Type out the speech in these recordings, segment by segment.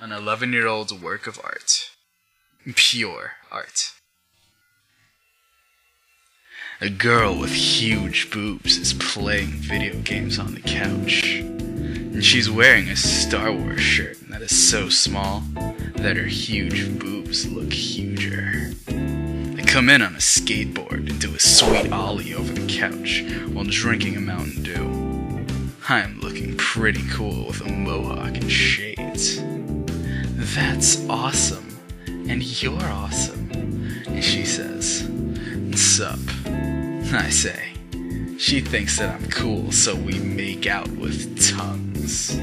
an 11-year-old's work of art. Pure art. A girl with huge boobs is playing video games on the couch. And she's wearing a Star Wars shirt that is so small that her huge boobs look huger. They come in on a skateboard and do a sweet ollie over the couch while drinking a Mountain Dew. I am looking pretty cool with a mohawk and shades. That's awesome. And you're awesome, and she says, "Sup?" I say. She thinks that I'm cool, so we make out with tongues.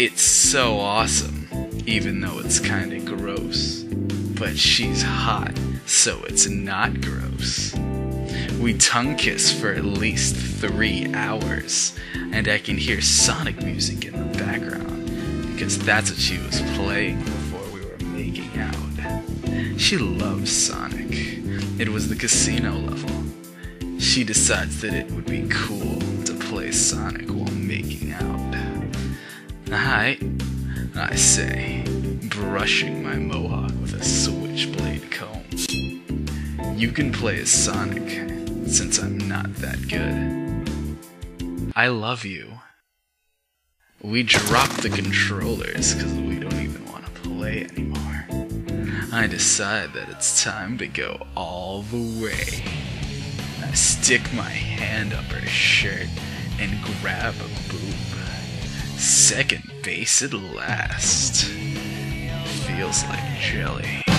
It's so awesome, even though it's kinda gross. But she's hot, so it's not gross. We tongue kiss for at least 3 hours, and I can hear Sonic music in the background, because that's what she was playing before we were making out. She loves Sonic. It was the casino level. She decides that it would be cool to play Sonic while making out. "Alright," I say, brushing my mohawk with a switchblade comb. "You can play as Sonic, since I'm not that good." "I love you." We drop the controllers because we don't even want to play anymore. I decide that it's time to go all the way. I stick my hand up her shirt and grab a boob. Second base at last. Feels like jelly.